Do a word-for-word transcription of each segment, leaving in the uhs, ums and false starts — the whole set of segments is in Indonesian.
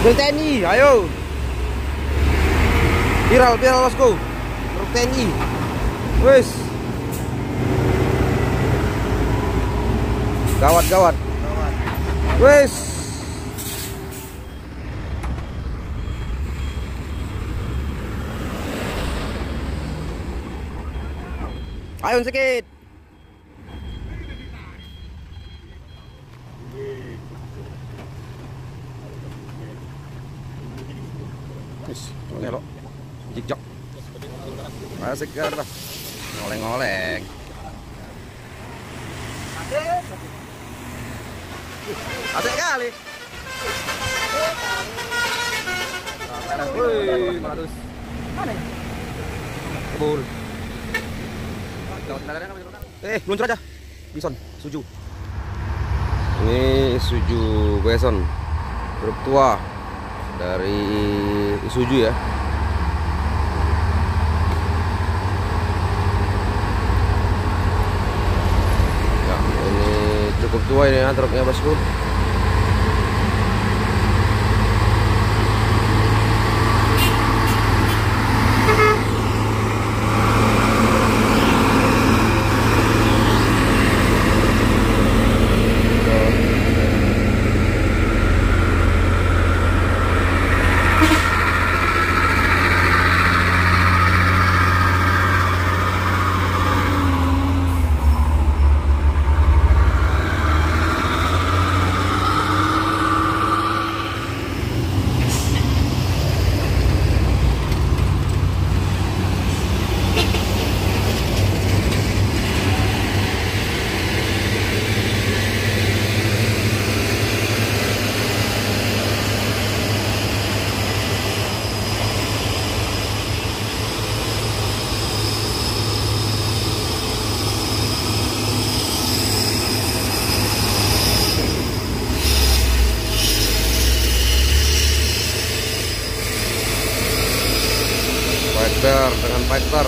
Mobil T N I, ayo. Viral-viral losku. Truk T N I. Wes. Gawat-gawat. Wes. Ayo sedikit. Nyelok jikjok nah, segar lah ngoleng-ngoleng asik kali eh luncur aja bison suju ini suju bison truk tua dari Isuzu ya. Ya, ini cukup tua ini ya truknya bosku. Fighter dengan Fighter.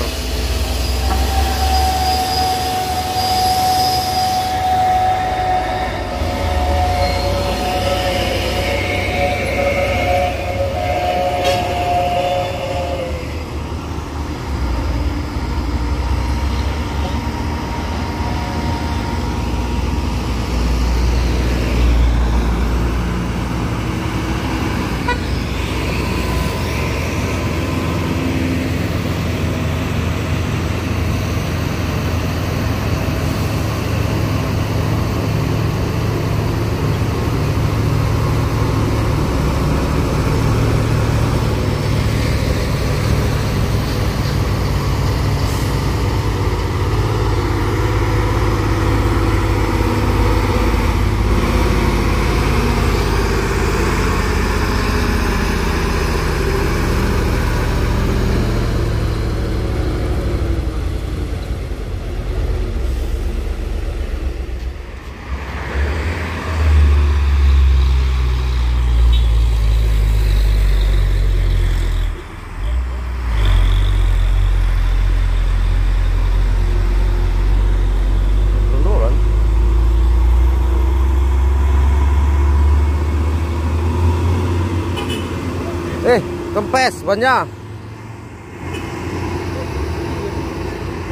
Eh, kempes bannya.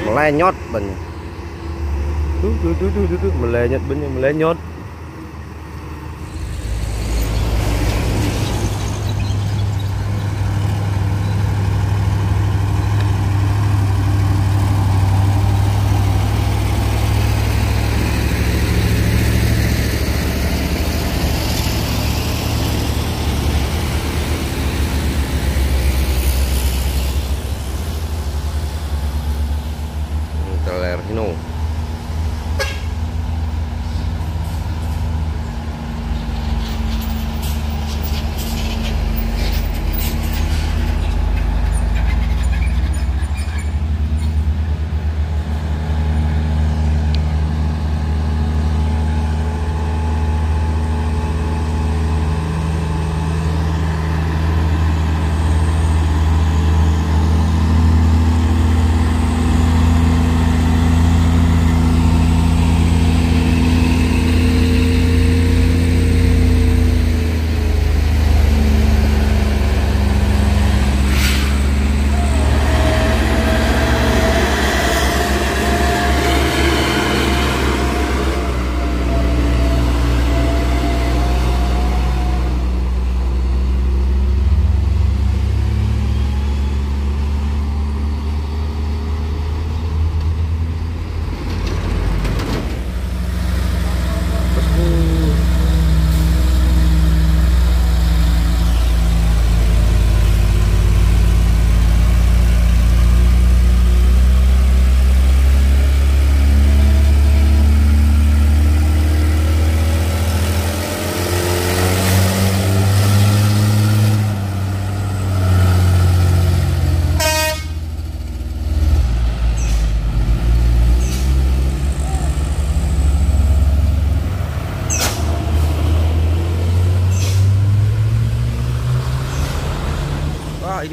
Melenyot bannya. Duh, duh, duh, duh, duh, melenyot bannya, melenyot. Hino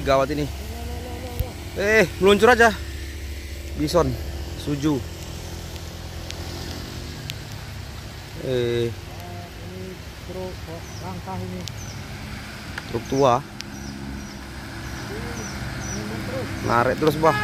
gawat ini. Eh, meluncur aja. Bison, suju. Eh, truk langkah ini. Truk tua. Narik terus, Bah.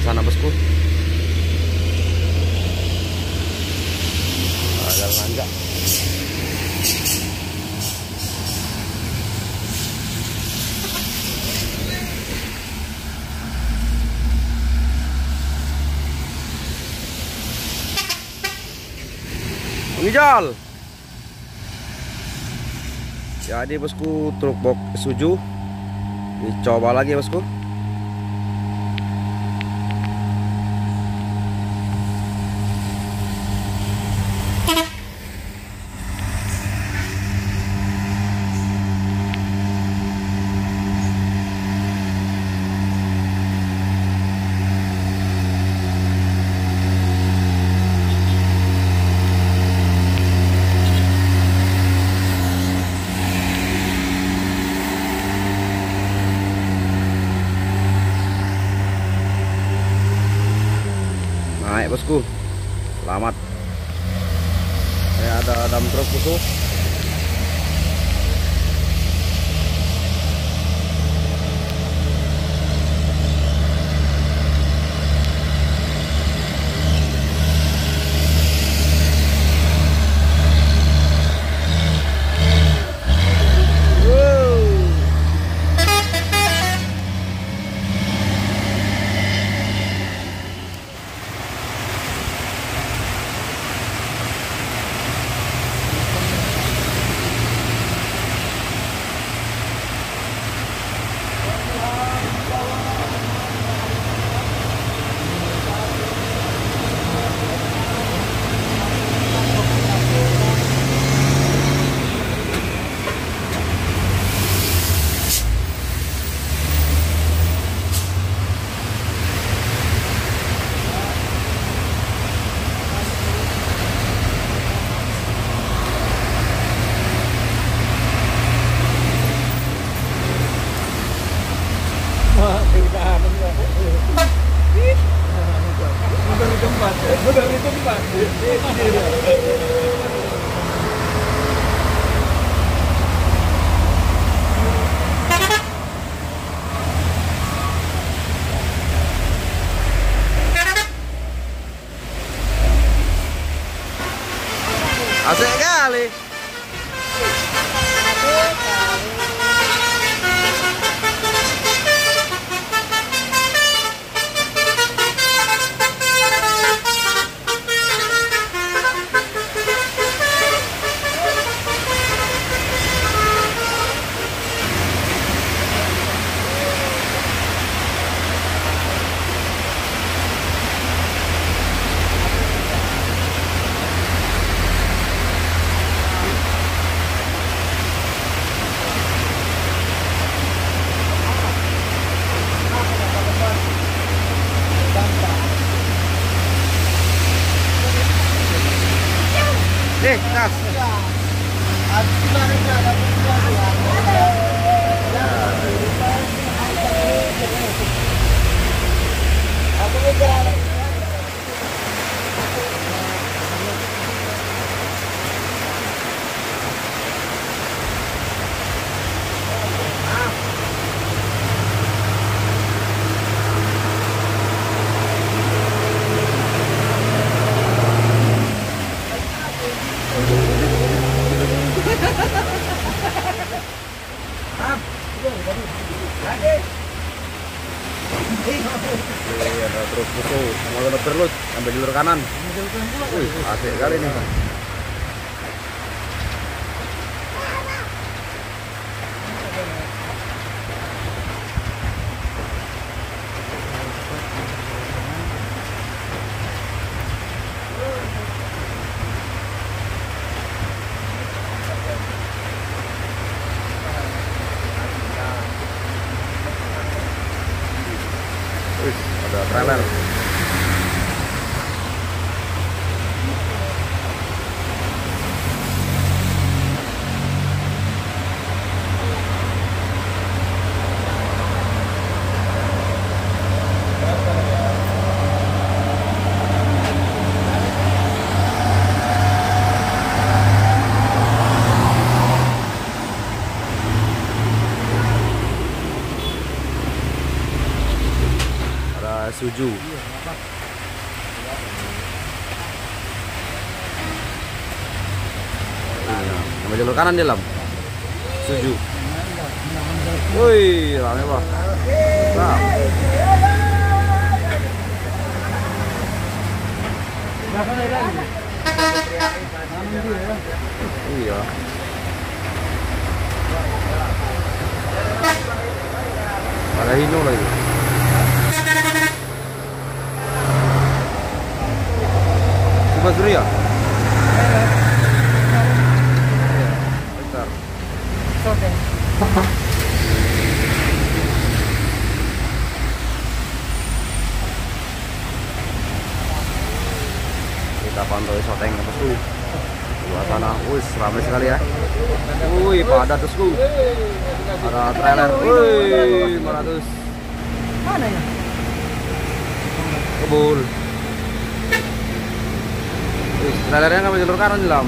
Sana bosku, ada lanjak. Menjal. Jadi bosku, truk box suju. Dicoba lagi bosku. Naik bosku, selamat. Saya ada dam truk bosku. Dari tempat asik kali. Eh, tas. Terus buku mau lebar terus sampai jalur kanan. Wih, asik kali ini. Wih, ada trainer. Suju. Nah, sama jalur kanan dia, Lam. Suju. Woi, rame Pak. Mantap. Iya. Ada Hino lagi. Mas Surya. Bentar. Oke. Kita pantau soteng ke pesku. Suasana wis ramai sekali ya. Wih, padat pesku. Ada trailer. Wih, lima ratus. Mana ya? Kebul. Trailernya nggak jalur kanan dalam.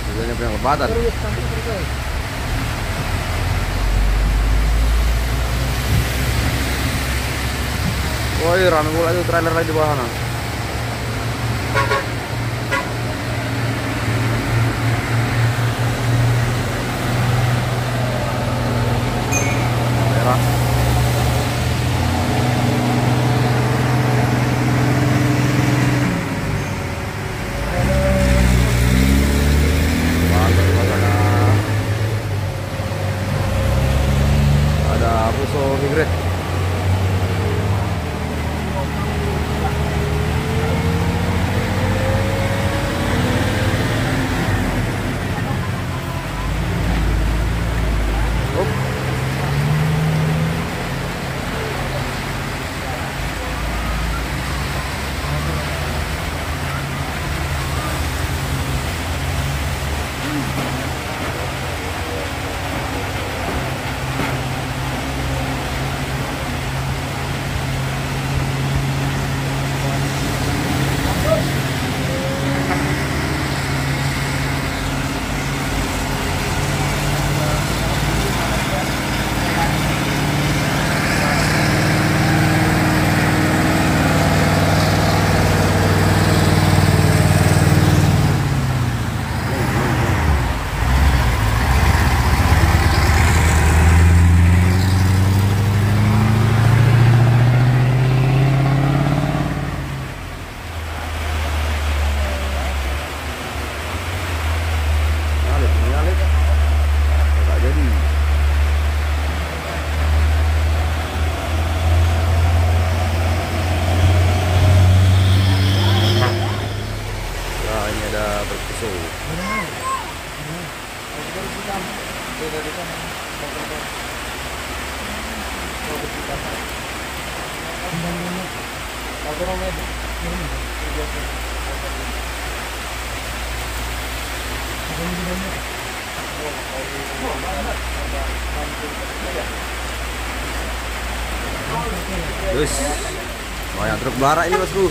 Biasanya punya lebaran. Woi, ramai pula itu trailer lagi di bawah sana. Terus, banyak truk bara ini bosku.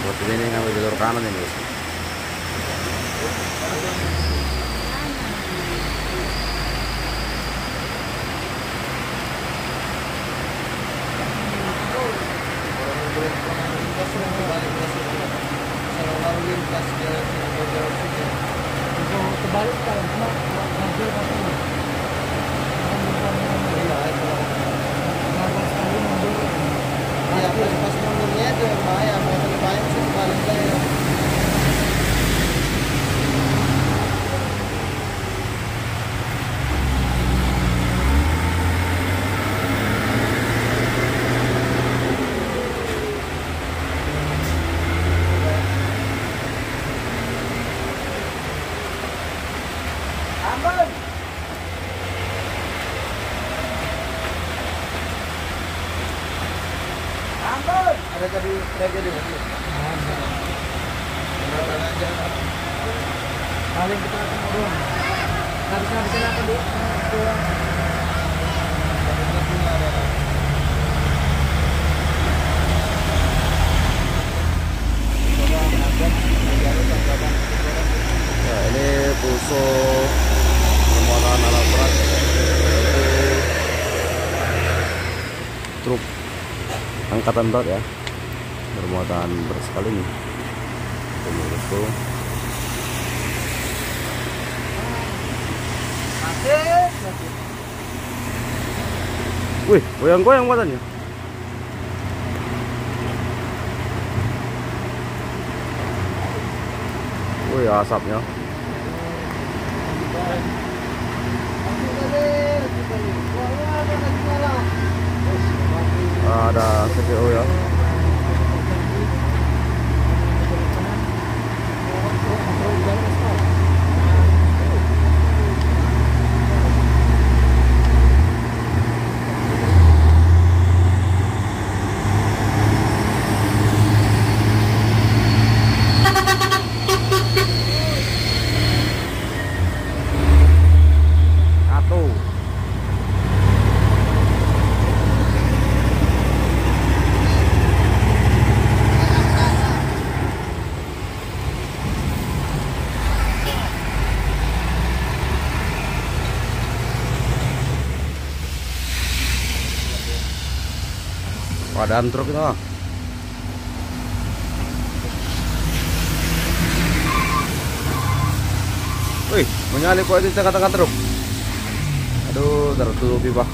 Buat ini ngambil jalur kanan ini. Ada jadi ada jadi mobil. Paling kita turun. Harusnya di sana kan dulu. Nah, ini busuk pemuatan alat berat truk angkatan berat ya, bermuatan berat sekali nih itu. Wih, goyang-goyang muatannya. Wih, asapnya. Nah, ada C P O ya. Padahal truk itu. Wih, menyalip kok itu di tengah-tengah truk. Aduh, tertutupi bah.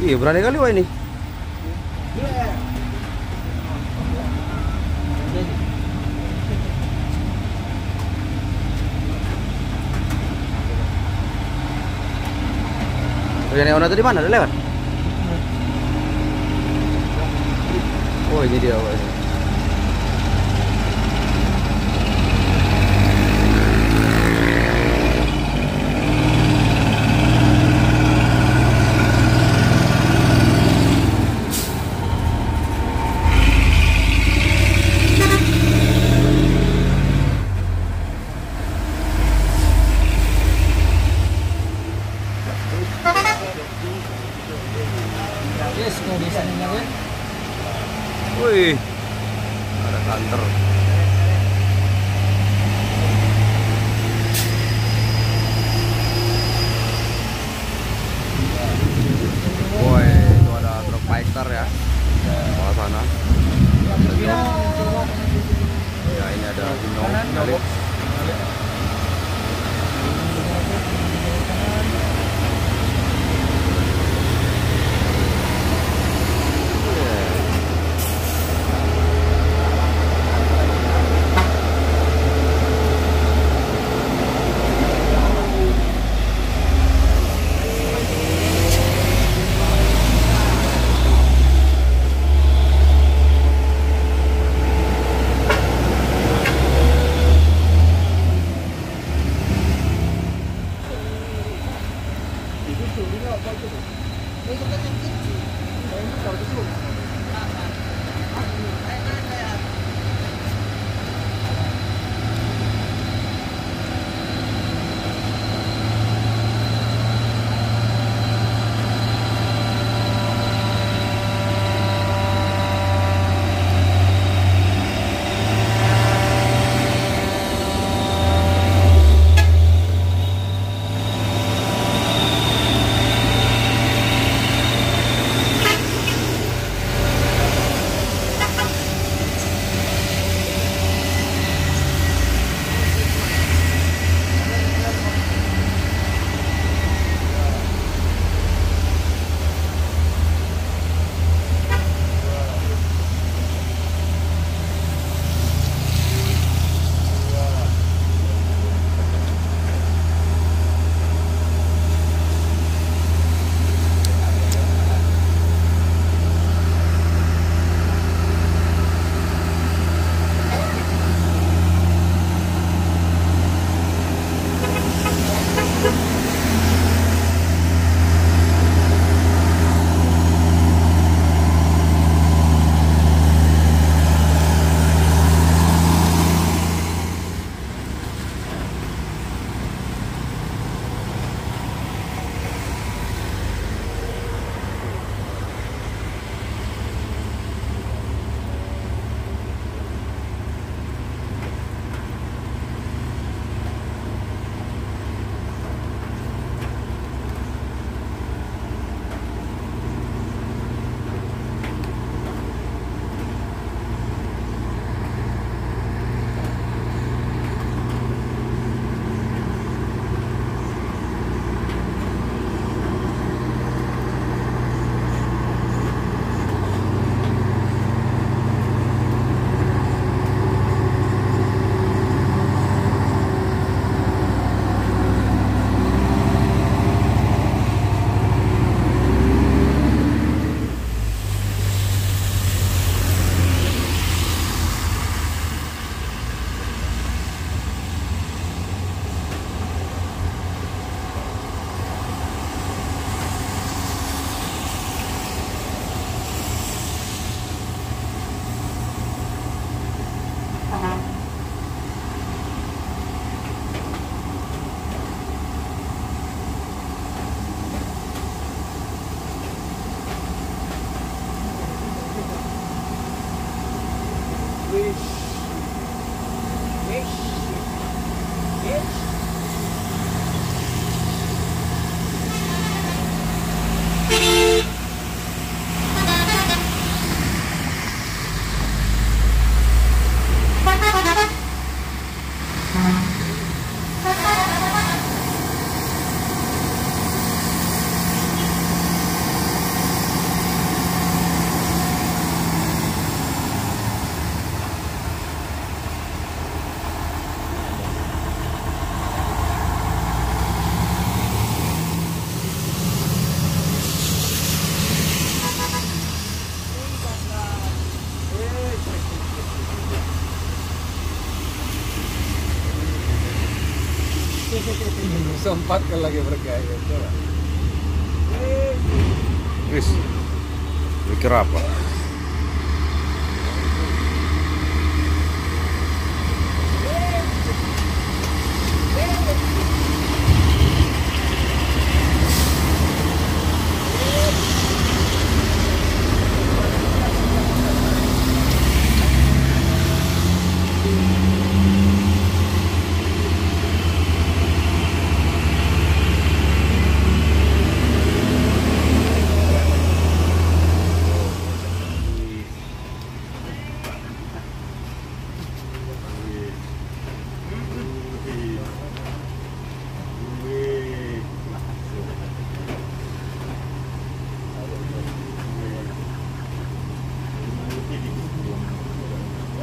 Iya, berani kali wah ini. Yang Neona tadi mana? Udah lewat? Oh, ini dia. Woy. Wih, ada kantor. Woi, itu ada truk Fighter ya, sebelah sana. Ya, ini ada Hino. Sempat kan lagi bergaya. Wis, mikir apa?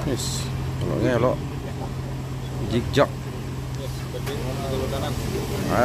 Yes, kalau ngelok jig-jog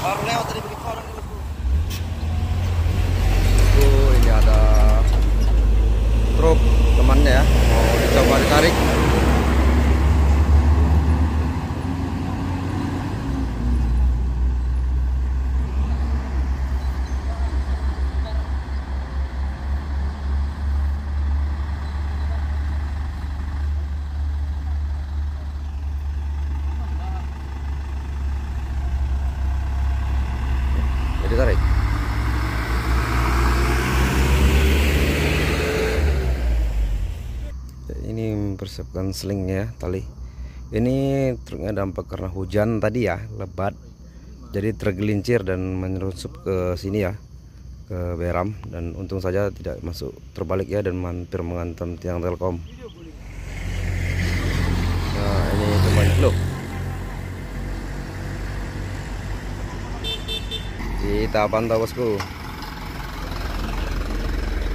Baru lewat tadi begitu orang ini. Tuh, ini ada truk temannya ya, mau dicoba ditarik. Ditarik. Ini mempersiapkan selingnya, tali. Ini truknya dampak karena hujan tadi ya, lebat. Jadi tergelincir dan menyerusup ke sini ya, ke beram. Dan untung saja tidak masuk terbalik ya, dan hampir mengancam tiang Telkom. Nah, ini teman loh. Kita pantau bosku,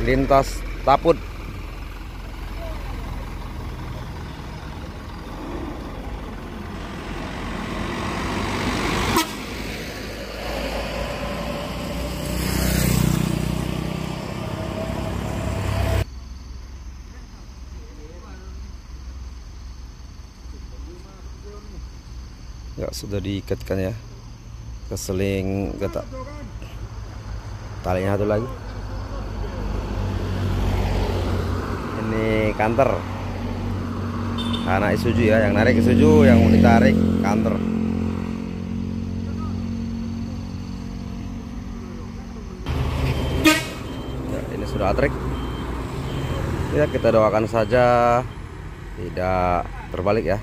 lintas Taput. Ya, sudah diikatkan ya. keseling ketak talinya satu lagi. Ini kanter anak Isuzu ya, yang narik Isuzu, yang ditarik kanter. Ya, ini sudah atrik ya, kita doakan saja tidak terbalik ya.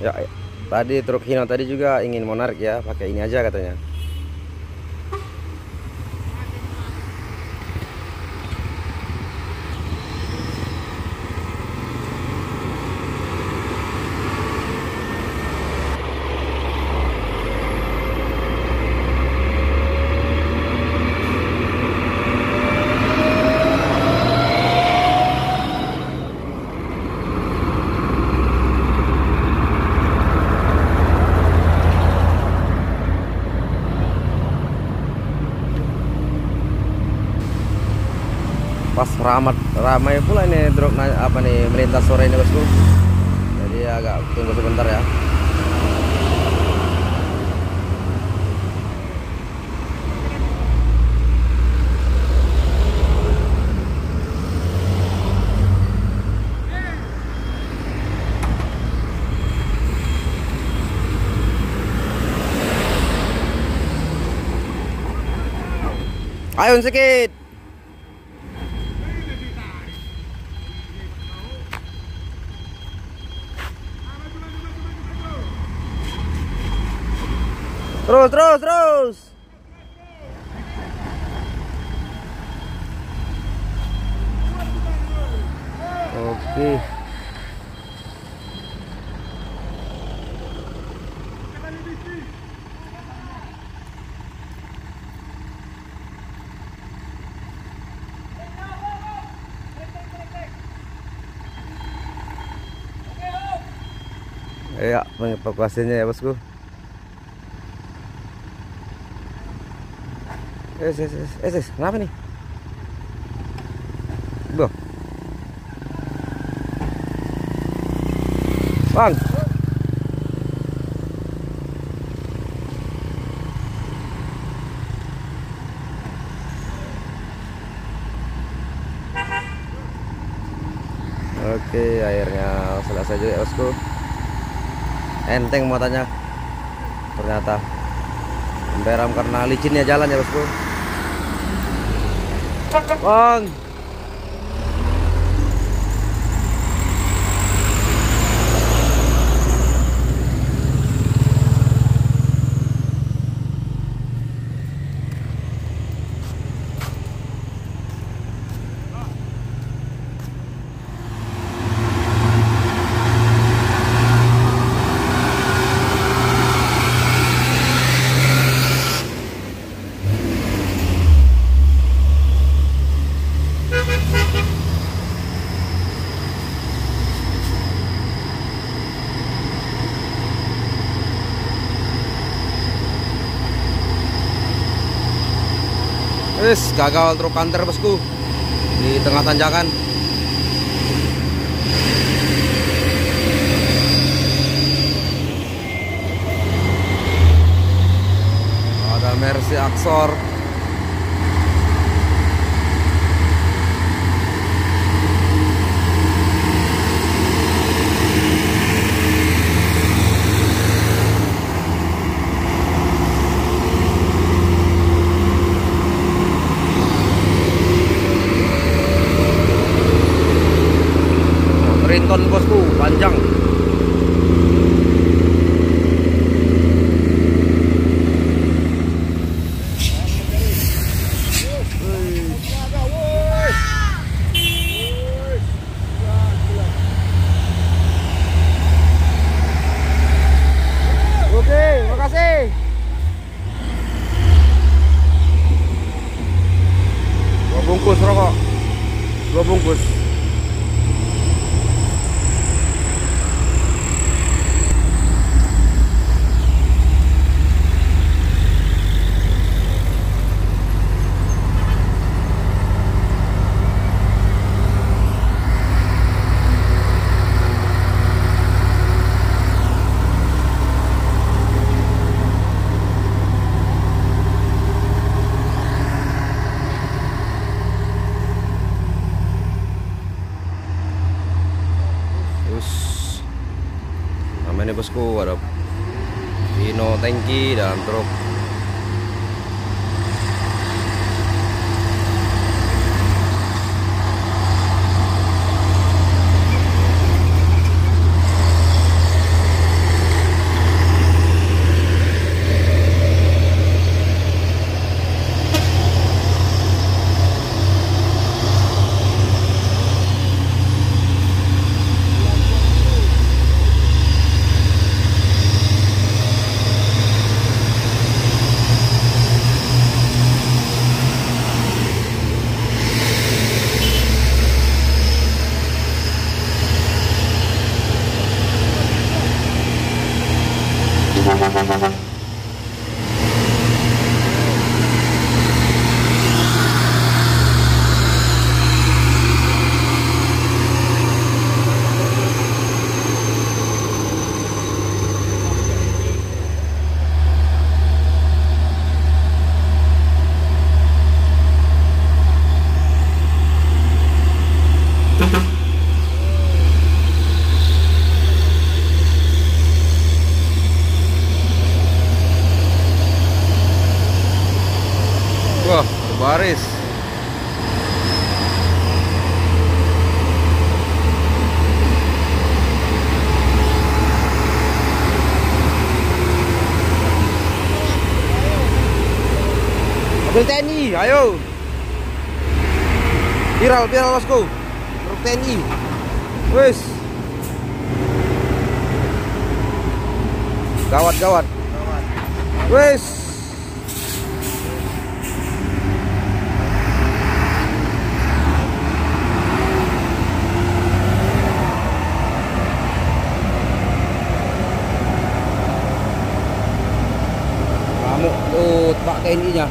Ya, tadi truk Hino tadi juga ingin mau narik ya, pakai ini aja katanya. Pas ramat ramai pula ini truk apa nih melintas sore ini bosku, jadi agak tunggu sebentar ya. Ayo sedikit. Terus, terus, terus. Oke. Ya, pengevakuasinya ya bosku. Es, es, es, es, kenapa nih? Duh. Bang. Oke, akhirnya selesai juga bosku. Enteng muatannya. Ternyata beram karena licinnya jalan ya bosku. Bang, wis gagal truk kanter bosku di tengah tanjakan. Ada Mercy Aksor. beton bosku, panjang. Bungkus rokok, dua bungkus. Ini bosku, ada Hino tangki dan truk. Baris mobil T N I, ayo viral-viral bosku, truk T N I. Wes gawat-gawat, wes Pak T N I-nya.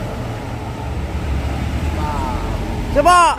Coba.